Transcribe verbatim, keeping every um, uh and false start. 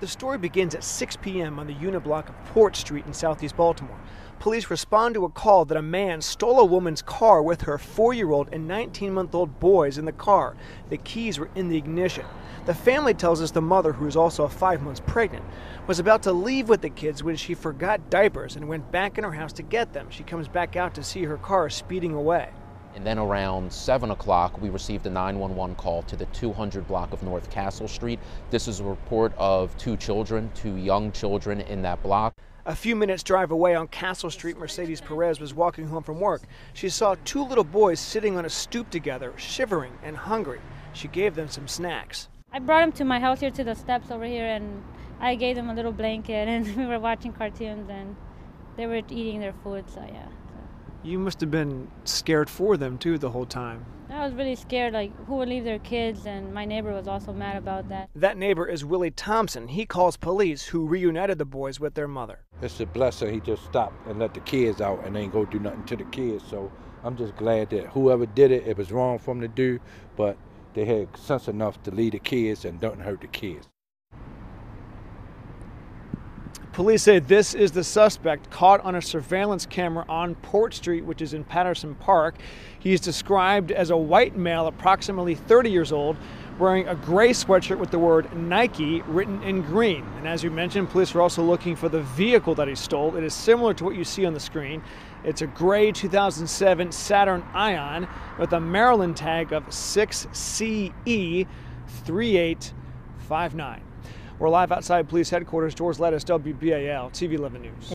The story begins at six p m on the uniblock of Port Street in southeast Baltimore. Police respond to a call that a man stole a woman's car with her four-year-old and nineteen-month-old boys in the car. The keys were in the ignition. The family tells us the mother, who is also five months pregnant, was about to leave with the kids when she forgot diapers and went back in her house to get them. She comes back out to see her car speeding away. And then around seven o'clock, we received a nine one one call to the two hundred block of North Castle Street. This is a report of two children, two young children in that block. A few minutes drive away on Castle Street, Mercedes Perez was walking home from work. She saw two little boys sitting on a stoop together, shivering and hungry. She gave them some snacks. I brought them to my house here, to the steps over here, and I gave them a little blanket, and we were watching cartoons, and they were eating their food, so yeah. You must have been scared for them, too, the whole time. I was really scared, like, who would leave their kids, and my neighbor was also mad about that. That neighbor is Willie Thompson. He calls police, who reunited the boys with their mother. It's a blessing he just stopped and let the kids out and ain't gonna do nothing to the kids, so I'm just glad that whoever did it, it was wrong for them to do, but they had sense enough to leave the kids and don't hurt the kids. Police say this is the suspect, caught on a surveillance camera on Port Street, which is in Patterson Park. He is described as a white male, approximately thirty years old, wearing a gray sweatshirt with the word Nike written in green. And as you mentioned, police are also looking for the vehicle that he stole. It is similar to what you see on the screen. It's a gray two thousand seven Saturn Ion with a Maryland tag of six C E three eight five nine. We're live outside police headquarters. George Lattis, W B A L, T V eleven News.